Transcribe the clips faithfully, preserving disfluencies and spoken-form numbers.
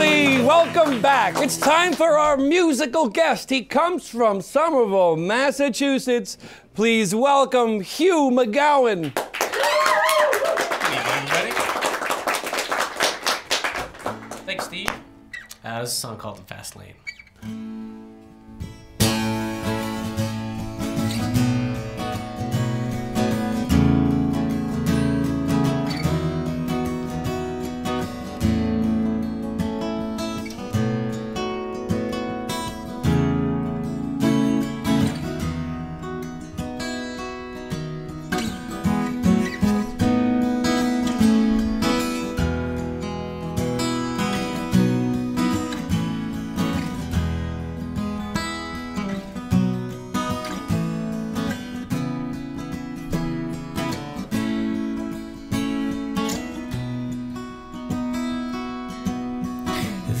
everybody. Welcome back. It's time for our musical guest. He comes from Somerville, Massachusetts. Please welcome Hugh McGowan. Thanks, Steve. Uh, this is a song called The Fast Lane.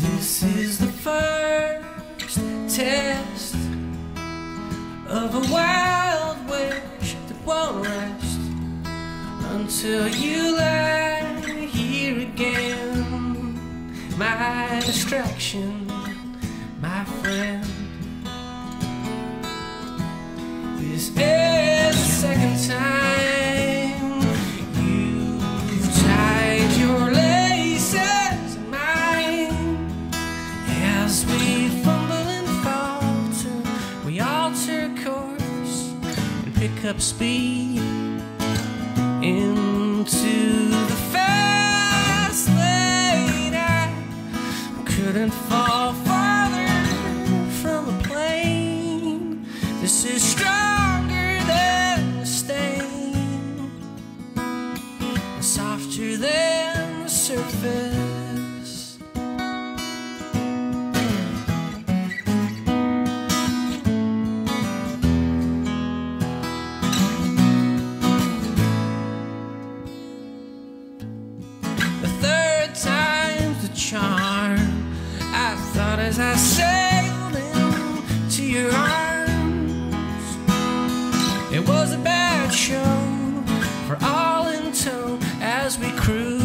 This is the first test of a wild wish that won't rest until you lie here again. My distraction, my friend. This is the second time you've tied your legs. We fumble and falter, we alter course and pick up speed into the fast lane. I couldn't fall farther from a plane. This is stronger than a stain, softer than the surface. Charm, I thought as I sailed into your arms. It was a bad show for all in tow as we cruised.